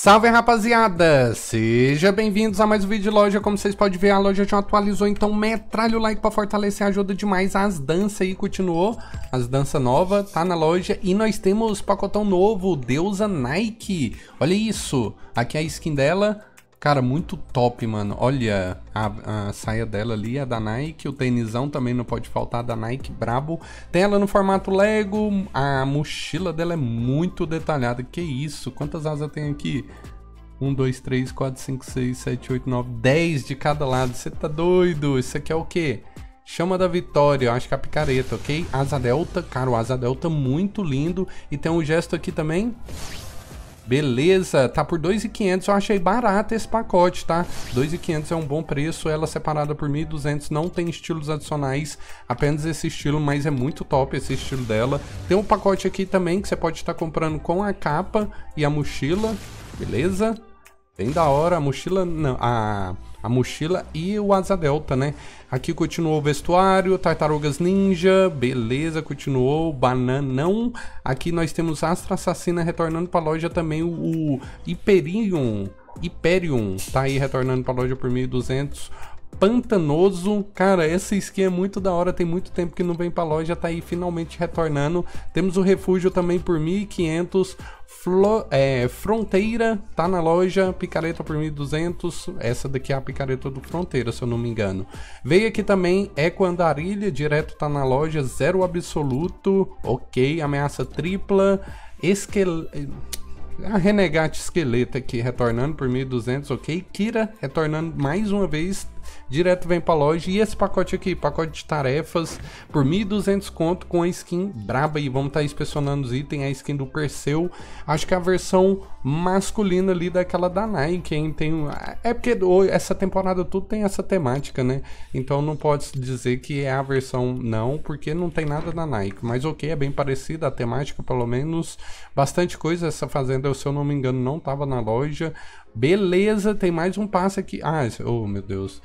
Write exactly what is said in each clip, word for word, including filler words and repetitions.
Salve rapaziada, seja bem-vindos a mais um vídeo de loja. Como vocês podem ver, a loja já atualizou, então metralha o like pra fortalecer, ajuda demais. As danças aí continuou, as danças novas, tá na loja. E nós temos pacotão novo, deusa Nike, olha isso, aqui é a skin dela, cara, muito top, mano. Olha a, a saia dela ali, a da Nike, o tênisão também não pode faltar, da Nike, brabo. Tem ela no formato Lego, a mochila dela é muito detalhada, que isso, quantas asas tem aqui? um, dois, três, quatro, cinco, seis, sete, oito, nove, dez de cada lado, você tá doido? Isso aqui é o quê? Chama da Vitória, eu acho que é a picareta, ok? Asa delta, cara, o asa delta muito lindo. E tem um gesto aqui também. Beleza, tá por dois mil e quinhentos, eu achei barato esse pacote, tá? dois mil e quinhentos é um bom preço, ela separada por mil e duzentos, não tem estilos adicionais, apenas esse estilo, mas é muito top esse estilo dela. Tem um pacote aqui também que você pode estar comprando com a capa e a mochila, beleza? Bem da hora, a mochila, não, a, a mochila e o asa delta, né? Aqui continuou o vestuário, Tartarugas Ninja, beleza, continuou, bananão. Aqui nós temos Astra Assassina retornando pra loja também, o, o Hyperion, Hyperion, tá aí retornando pra loja por mil e duzentos. Pantanoso, cara, essa skin é muito da hora, tem muito tempo que não vem pra loja, tá aí finalmente retornando. Temos o refúgio também por mil e quinhentos, é, Fronteira, tá na loja, picareta por mil e duzentos, essa daqui é a picareta do Fronteira, se eu não me engano. Veio aqui também Eco Andarilha, direto tá na loja, Zero Absoluto, ok, Ameaça Tripla, Esqueleto... A Renegade Esqueleta aqui retornando por mil e duzentos, ok? Kira retornando mais uma vez, direto vem pra loja. E esse pacote aqui, pacote de tarefas por mil e duzentos conto com a skin braba. E vamos estar tá inspecionando os itens, a skin do Perseu. Acho que é a versão masculina ali daquela da Nike, hein? Tem, é porque essa temporada tudo tem essa temática, né? Então não pode dizer que é a versão não, porque não tem nada da Nike. Mas ok, é bem parecida a temática, pelo menos. Bastante coisa essa fazenda, se eu não me engano, não tava na loja. Beleza, tem mais um passe aqui. Ah, esse... oh meu Deus.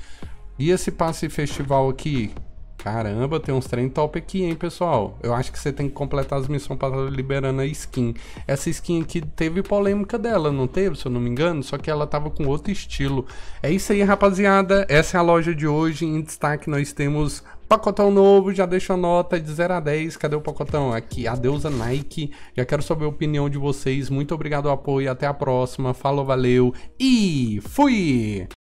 E esse passe festival aqui? Caramba, tem uns trem top aqui, hein, pessoal? Eu acho que você tem que completar as missões para estar liberando a skin. Essa skin aqui teve polêmica dela, não teve, se eu não me engano? Só que ela tava com outro estilo. É isso aí, rapaziada. Essa é a loja de hoje. Em destaque nós temos pacotão novo. Já deixa a nota de zero a dez. Cadê o pacotão? Aqui, a deusa Nike. Já quero saber a opinião de vocês. Muito obrigado ao apoio. Até a próxima. Falou, valeu e fui!